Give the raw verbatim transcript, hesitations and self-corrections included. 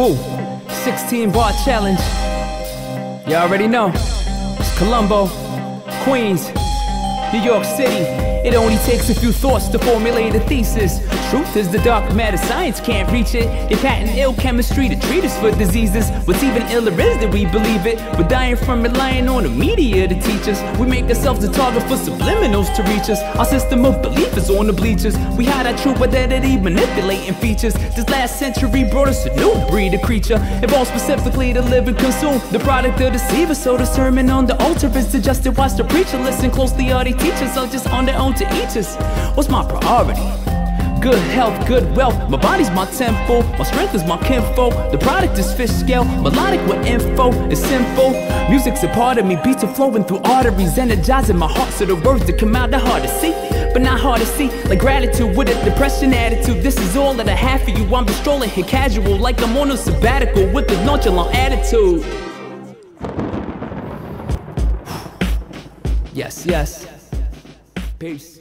Wu sixteen Bar Challenge. You already know. It's Colombo, Queens, New York City. It only takes a few thoughts to formulate a thesis. Truth is the dark matter, science can't reach it. They patent ill chemistry to treat us for diseases. What's even iller is that we believe it. We're dying from relying on the media to teach us. We make ourselves a target for subliminals to reach us. Our system of belief is on the bleachers. We hide our true identity, manipulating features. This last century brought us a new breed of creature, evolved specifically to live and consume the product of deceiver. So the sermon on the altar is suggested. Watch the preacher, listen closely, all they teachers are just on their own to each us. What's my priority? Good health, good wealth, my body's my temple, my strength is my kinfolk, the product is fish scale, melodic with info, it's sinful. Music's a part of me, beats are flowing through arteries, energizing my heart so the words that come out are hard to see, but not hard to see, like gratitude with a depression attitude. This is all that I have for you, I'm just strolling here casual, like I'm on a sabbatical with a nonchalant attitude. Yes, yes. Peace.